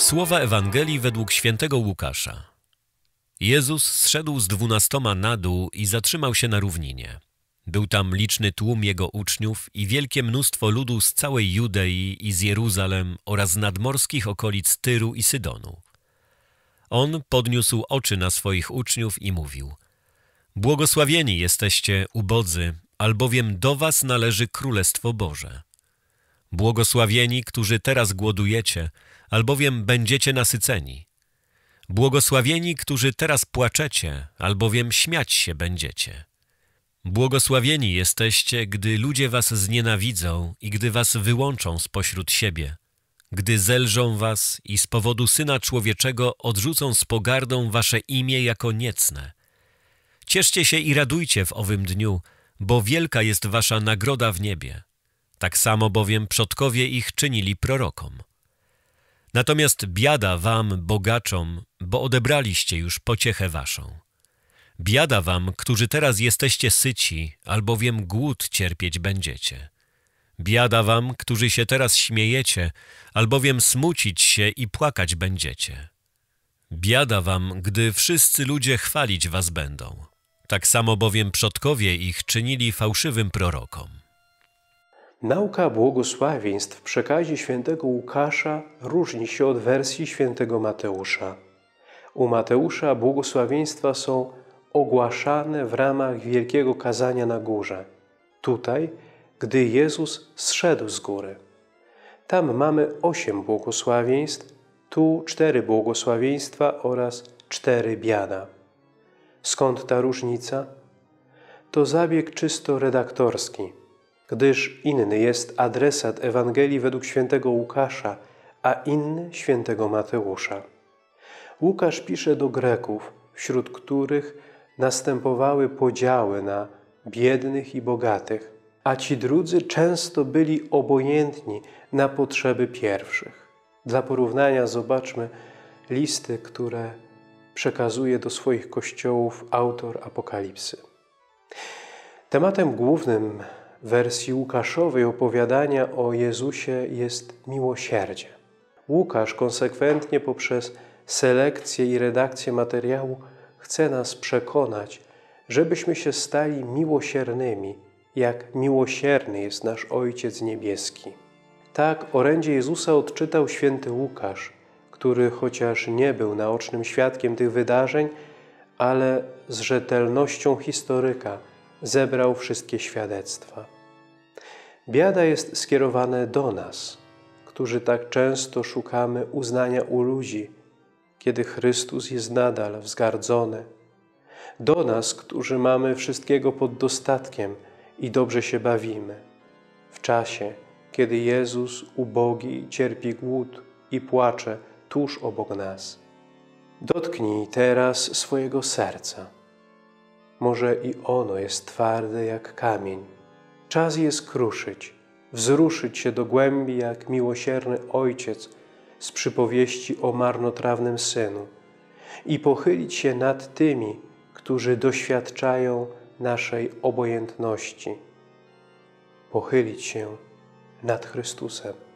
Słowa Ewangelii według Świętego Łukasza. Jezus zszedł z 12 na dół i zatrzymał się na równinie. Był tam liczny tłum Jego uczniów i wielkie mnóstwo ludu z całej Judei i z Jeruzalem oraz nadmorskich okolic Tyru i Sydonu. On podniósł oczy na swoich uczniów i mówił: Błogosławieni jesteście ubodzy, albowiem do was należy Królestwo Boże. Błogosławieni, którzy teraz głodujecie, albowiem będziecie nasyceni. Błogosławieni, którzy teraz płaczecie, albowiem śmiać się będziecie. Błogosławieni jesteście, gdy ludzie was znienawidzą i gdy was wyłączą spośród siebie, gdy zelżą was i z powodu Syna Człowieczego odrzucą z pogardą wasze imię jako niecne. Cieszcie się i radujcie w owym dniu, bo wielka jest wasza nagroda w niebie. Tak samo bowiem przodkowie ich czynili prorokom. Natomiast biada wam, bogaczom, bo odebraliście już pociechę waszą. Biada wam, którzy teraz jesteście syci, albowiem głód cierpieć będziecie. Biada wam, którzy się teraz śmiejecie, albowiem smucić się i płakać będziecie. Biada wam, gdy wszyscy ludzie chwalić was będą. Tak samo bowiem przodkowie ich czynili fałszywym prorokom. Nauka błogosławieństw w przekazie Świętego Łukasza różni się od wersji Świętego Mateusza. U Mateusza błogosławieństwa są ogłaszane w ramach Wielkiego Kazania na Górze. Tutaj, gdy Jezus zszedł z góry. Tam mamy 8 błogosławieństw, tu 4 błogosławieństwa oraz 4 biada. Skąd ta różnica? To zabieg czysto redaktorski, gdyż inny jest adresat Ewangelii według Świętego Łukasza, a inny Świętego Mateusza. Łukasz pisze do Greków, wśród których następowały podziały na biednych i bogatych, a ci drudzy często byli obojętni na potrzeby pierwszych. Dla porównania zobaczmy listy, które przekazuje do swoich kościołów autor Apokalipsy. Tematem głównym wersji Łukaszowej opowiadania o Jezusie jest miłosierdzie. Łukasz konsekwentnie poprzez selekcję i redakcję materiału chce nas przekonać, żebyśmy się stali miłosiernymi, jak miłosierny jest nasz Ojciec Niebieski. Tak orędzie Jezusa odczytał święty Łukasz, który chociaż nie był naocznym świadkiem tych wydarzeń, ale z rzetelnością historyka zebrał wszystkie świadectwa. Biada jest skierowane do nas, którzy tak często szukamy uznania u ludzi, kiedy Chrystus jest nadal wzgardzony. Do nas, którzy mamy wszystkiego pod dostatkiem i dobrze się bawimy. W czasie, kiedy Jezus ubogi cierpi głód i płacze tuż obok nas. Dotknij teraz swojego serca. Może i ono jest twarde jak kamień. Czas je skruszyć, wzruszyć się do głębi jak miłosierny ojciec z przypowieści o marnotrawnym synu i pochylić się nad tymi, którzy doświadczają naszej obojętności. Pochylić się nad Chrystusem.